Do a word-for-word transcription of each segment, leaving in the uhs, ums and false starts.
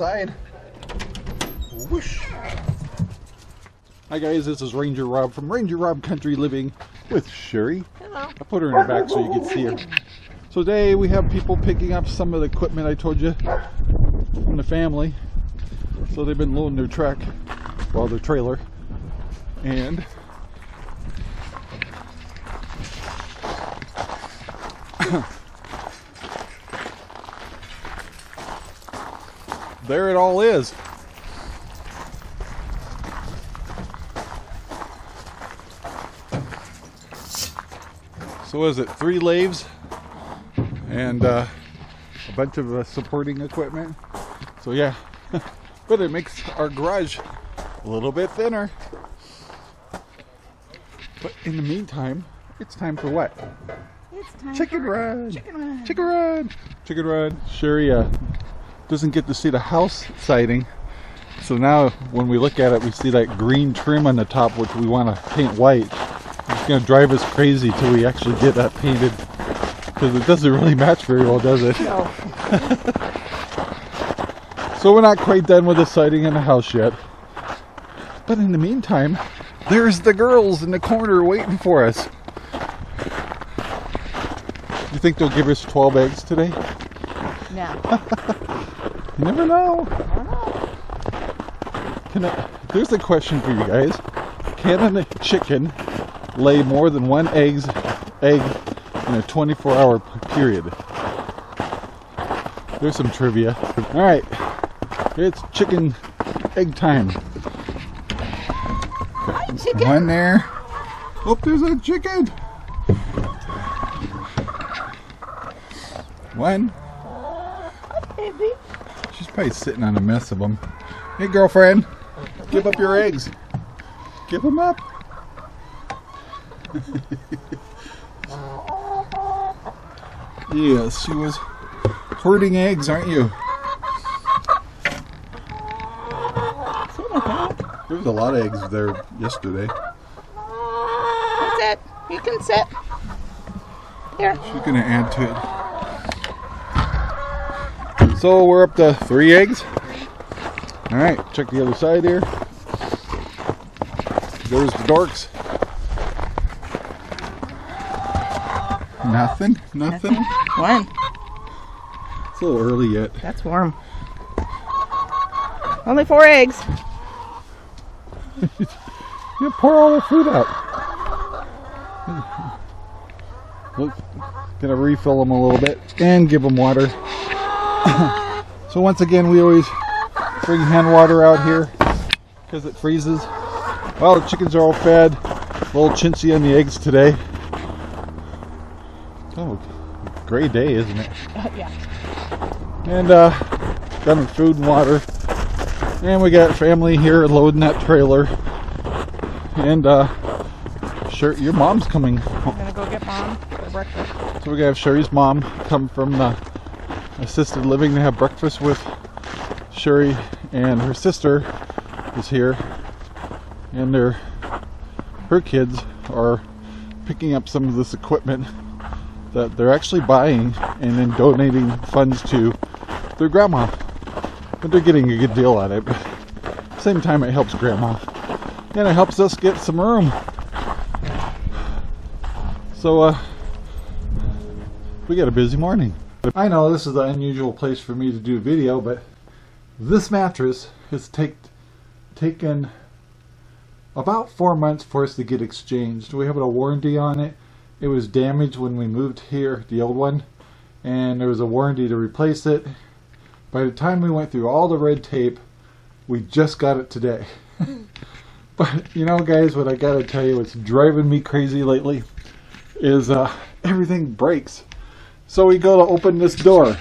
outside. Whoosh. Hi guys, this is Ranger Rob from Ranger Rob Country Living with Sherry. Hello. I put her in her back so you can see her. So today we have people picking up some of the equipment I told you from the family. So they've been loading their truck, well, their trailer, and there it all is. So is it three laves and uh, a bunch of uh, supporting equipment. So yeah, but it makes our garage a little bit thinner. But in the meantime, it's time for what? It's time chicken for run. Chicken run. Chicken run. Chicken run. Sherry uh, doesn't get to see the house siding. So now when we look at it, we see that green trim on the top, which we want to paint white. It's going to drive us crazy till we actually get that painted, because it doesn't really match very well, does it? No. So we're not quite done with the siding in the house yet. But in the meantime, there's the girls in the corner waiting for us. You think they'll give us twelve eggs today? No. You never know. I don't know. Can I, there's a question for you guys. Can a chicken lay more than one eggs, egg in a twenty-four hour period? There's some trivia. All right, it's chicken egg time. Hi, chicken. One there. Oh, there's a chicken. One. Hi, baby. She's probably sitting on a mess of them. Hey, girlfriend, give up your eggs. Give them up. Yes, she was hoarding eggs, aren't you? There was a lot of eggs there yesterday. That's it. You can sit. Here. She's going to add to it. So we're up to three eggs. Alright, check the other side here. There's the dorks. Nothing, nothing. One. It's a little early yet. That's warm. Only four eggs. You pour all the food out. Look, gonna refill them a little bit and give them water. So once again, we always bring hand water out here because it freezes. Well, the chickens are all fed. A little chintzy on the eggs today. Oh, great day, isn't it? Uh, yeah. And uh, got them food and water, and we got family here loading that trailer. And uh, sure, your mom's coming. I'm gonna go get mom for breakfast. So we're gonna have Sherry's mom come from the assisted living to have breakfast with Sherry, and her sister is here, and their her kids are picking up some of this equipment that they're actually buying and then donating funds to their grandma. But they're getting a good deal on it. But at the same time, it helps grandma. And it helps us get some room. So, uh, we got a busy morning. I know this is an unusual place for me to do a video, but this mattress has take, taken about four months for us to get exchanged. We have a warranty on it. It was damaged when we moved here, the old one, and there was a warranty to replace it. By the time we went through all the red tape, we just got it today. But you know, guys, what I gotta tell you, what's driving me crazy lately is uh, everything breaks. So we go to open this door,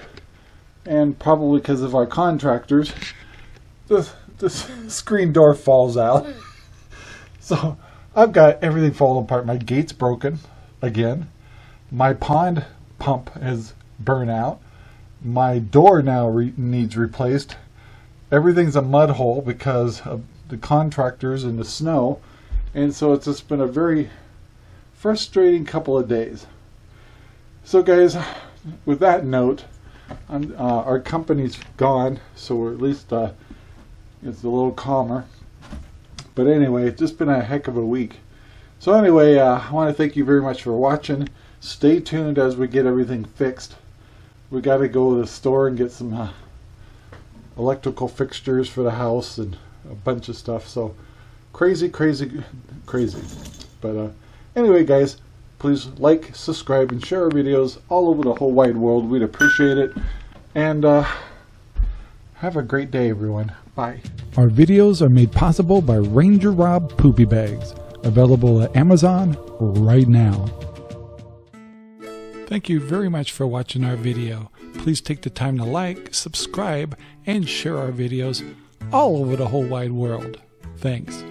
and probably because of our contractors, the the screen door falls out. So I've got everything falling apart. My gate's broken again. My pond pump has burned out. My door now re needs replaced. Everything's a mud hole because of the contractors and the snow. And so it's just been a very frustrating couple of days. So guys, with that note, I'm, uh, our company's gone, so we're at least uh, it's a little calmer. But anyway, it's just been a heck of a week. So anyway, uh, I want to thank you very much for watching. Stay tuned as we get everything fixed. We got to go to the store and get some uh, electrical fixtures for the house and a bunch of stuff. So crazy, crazy, crazy. But uh, anyway, guys, please like, subscribe, and share our videos all over the whole wide world. We'd appreciate it. And uh, have a great day, everyone. Bye. Our videos are made possible by Ranger Rob Poopy Bags, available at Amazon right now. Thank you very much for watching our video. Please take the time to like, subscribe, and share our videos all over the whole wide world. Thanks.